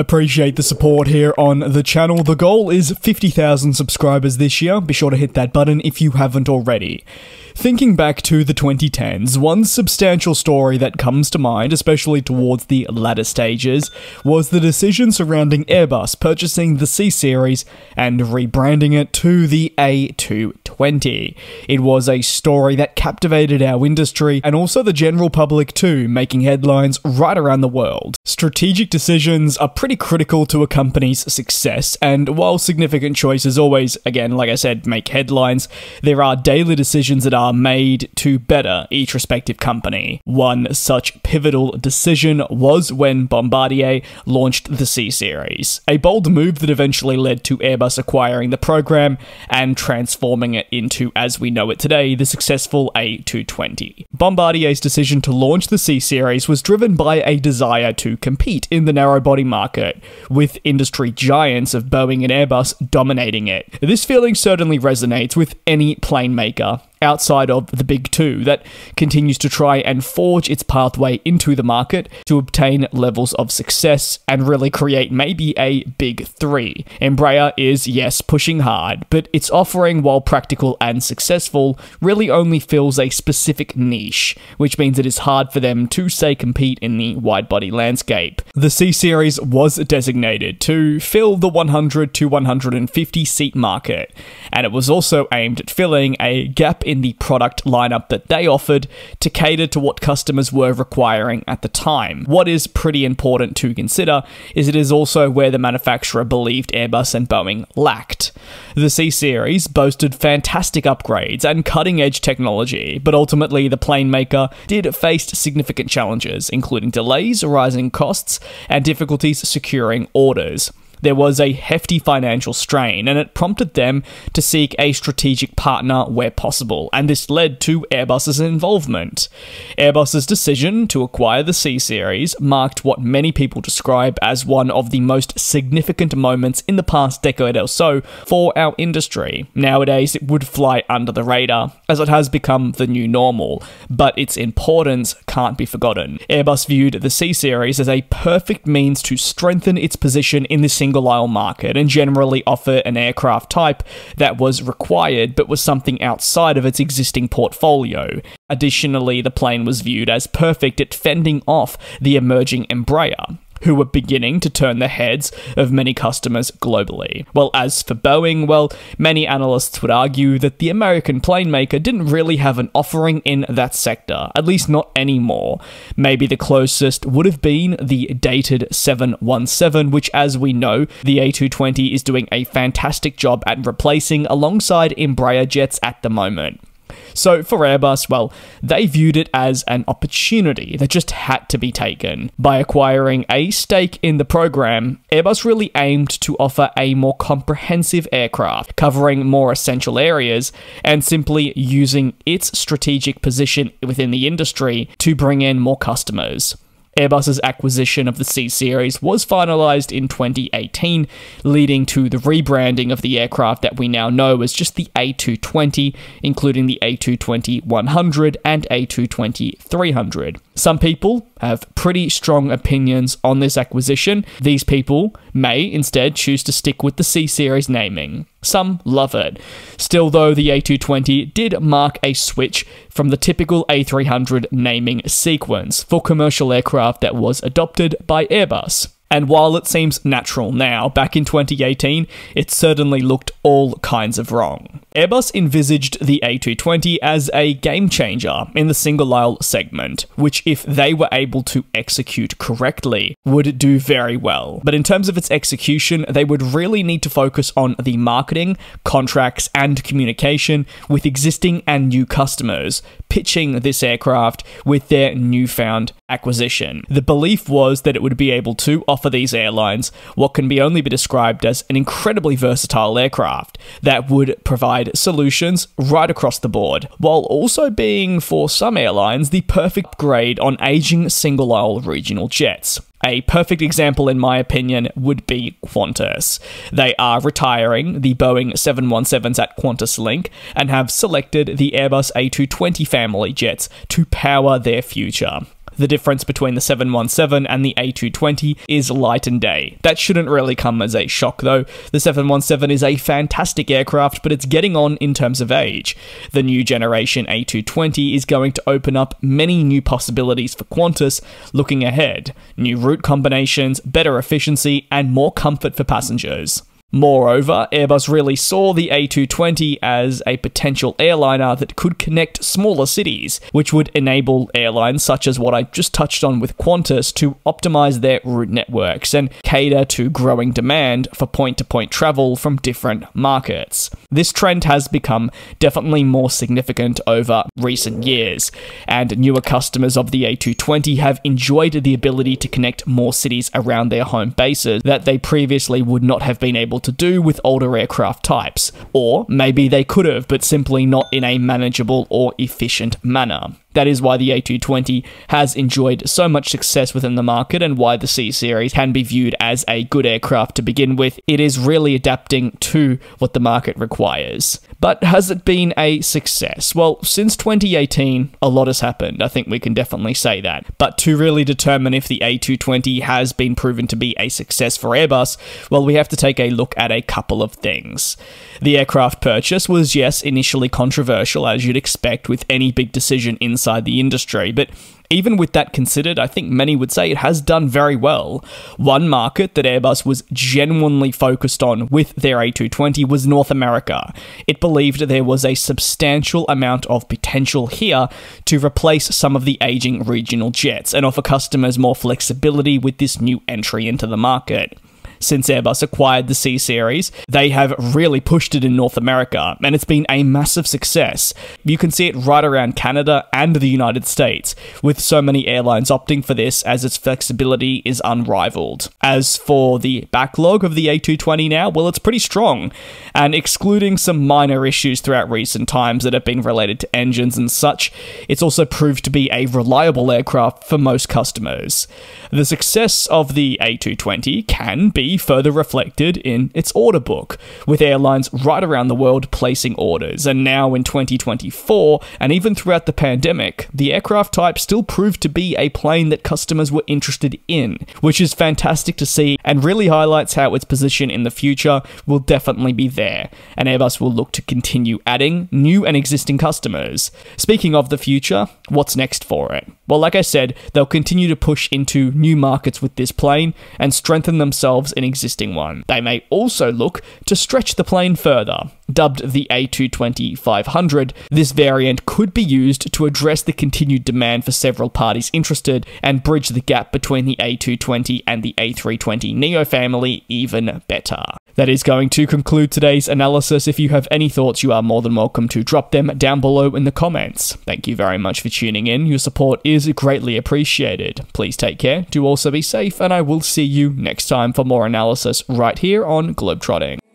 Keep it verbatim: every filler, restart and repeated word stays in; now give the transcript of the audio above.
Appreciate the support here on the channel. The goal is fifty thousand subscribers this year. Be sure to hit that button if you haven't already. Thinking back to the twenty tens, one substantial story that comes to mind, especially towards the latter stages, was the decision surrounding Airbus purchasing the C-Series and rebranding it to the A two twenty. It was a story that captivated our industry and also the general public too, making headlines right around the world. Strategic decisions are pretty critical to a company's success, and while significant choices always, again, like I said, make headlines, there are daily decisions that are made to better each respective company. One such pivotal decision was when Bombardier launched the C-Series, a bold move that eventually led to Airbus acquiring the program and transforming it into, as we know it today, the successful A two twenty. Bombardier's decision to launch the C-Series was driven by a desire to compete in the narrow-body market, with industry giants of Boeing and Airbus dominating it. This feeling certainly resonates with any plane maker outside of the big two that continues to try and forge its pathway into the market to obtain levels of success and really create maybe a big three. Embraer is, yes, pushing hard, but its offering, while practical and successful, really only fills a specific niche, which means it is hard for them to, say, compete in the wide-body landscape. The C-Series was designated to fill the one hundred to one hundred fifty seat market, and it was also aimed at filling a gap in in the product lineup that they offered to cater to what customers were requiring at the time. What is pretty important to consider is it is also where the manufacturer believed Airbus and Boeing lacked. The C-Series boasted fantastic upgrades and cutting-edge technology, but ultimately the plane maker did face significant challenges, including delays, rising costs, and difficulties securing orders. There was a hefty financial strain, and it prompted them to seek a strategic partner where possible, and this led to Airbus's involvement. Airbus's decision to acquire the C-Series marked what many people describe as one of the most significant moments in the past decade or so for our industry. Nowadays, it would fly under the radar, as it has become the new normal, but its importance can't be forgotten. Airbus viewed the C-Series as a perfect means to strengthen its position in the single single-aisle market and generally offer an aircraft type that was required but was something outside of its existing portfolio. Additionally, the plane was viewed as perfect at fending off the emerging Embraer, who were beginning to turn the heads of many customers globally. Well, as for Boeing, well, many analysts would argue that the American plane maker didn't really have an offering in that sector, at least not anymore. Maybe the closest would have been the dated seven one seven, which, as we know, the A two twenty is doing a fantastic job at replacing alongside Embraer jets at the moment. So for Airbus, well, they viewed it as an opportunity that just had to be taken. By acquiring a stake in the program, Airbus really aimed to offer a more comprehensive aircraft, covering more essential areas, and simply using its strategic position within the industry to bring in more customers. Airbus's acquisition of the C-Series was finalized in twenty eighteen, leading to the rebranding of the aircraft that we now know as just the A two twenty, including the A two twenty one hundred and A two twenty three hundred. Some people have pretty strong opinions on this acquisition. These people may instead choose to stick with the C-Series naming. Some love it. Still though, the A two twenty did mark a switch from the typical A three hundred naming sequence for commercial aircraft that was adopted by Airbus. And while it seems natural now, back in twenty eighteen, it certainly looked all kinds of wrong. Airbus envisaged the A two twenty as a game changer in the single-aisle segment, which, if they were able to execute correctly, would do very well. But in terms of its execution, they would really need to focus on the marketing, contracts, and communication with existing and new customers, pitching this aircraft with their newfound acquisition. The belief was that it would be able to offer these airlines what can be only be described as an incredibly versatile aircraft that would provide solutions right across the board, while also being, for some airlines, the perfect grade on aging single-aisle regional jets. A perfect example, in my opinion, would be Qantas. They are retiring the Boeing seven one sevens at QantasLink and have selected the Airbus A two twenty family jets to power their future. the difference between the seven one seven and the A two twenty is light and day. That shouldn't really come as a shock though. The seven one seven is a fantastic aircraft, but it's getting on in terms of age. The new generation A two twenty is going to open up many new possibilities for Qantas looking ahead. New route combinations, better efficiency, and more comfort for passengers. Moreover, Airbus really saw the A two twenty as a potential airliner that could connect smaller cities, which would enable airlines such as what I just touched on with Qantas to optimize their route networks and cater to growing demand for point-to-point travel from different markets. This trend has become definitely more significant over recent years, and newer customers of the A two twenty have enjoyed the ability to connect more cities around their home bases that they previously would not have been able to do with older aircraft types, or maybe they could have, but simply not in a manageable or efficient manner. That is why the A two twenty has enjoyed so much success within the market and why the C-Series can be viewed as a good aircraft to begin with. It is really adapting to what the market requires. But has it been a success? Well, since twenty eighteen, a lot has happened. I think we can definitely say that. But to really determine if the A two twenty has been proven to be a success for Airbus, well, we have to take a look at a couple of things. The aircraft purchase was, yes, initially controversial, as you'd expect with any big decision in inside the industry, but even with that considered, I think many would say it has done very well. One market that Airbus was genuinely focused on with their A two twenty was North America. It believed there was a substantial amount of potential here to replace some of the aging regional jets and offer customers more flexibility with this new entry into the market. Since Airbus acquired the C-Series, they have really pushed it in North America, and it's been a massive success. You can see it right around Canada and the United States, with so many airlines opting for this as its flexibility is unrivaled. As for the backlog of the A two twenty now, well, it's pretty strong, and excluding some minor issues throughout recent times that have been related to engines and such, it's also proved to be a reliable aircraft for most customers. The success of the A two twenty can be further reflected in its order book, with airlines right around the world placing orders. And now in twenty twenty-four, and even throughout the pandemic, the aircraft type still proved to be a plane that customers were interested in, which is fantastic to see and really highlights how its position in the future will definitely be there, and Airbus will look to continue adding new and existing customers. Speaking of the future, what's next for it? Well, like I said, they'll continue to push into new markets with this plane and strengthen themselves in existing one. They may also look to stretch the plane further. Dubbed the A two twenty dash five hundred, this variant could be used to address the continued demand for several parties interested and bridge the gap between the A two twenty and the A three twenty neo family even better. That is going to conclude today's analysis. If you have any thoughts, you are more than welcome to drop them down below in the comments. Thank you very much for tuning in. Your support is greatly appreciated. Please take care, do also be safe, and I will see you next time for more analysis right here on Globetrotting.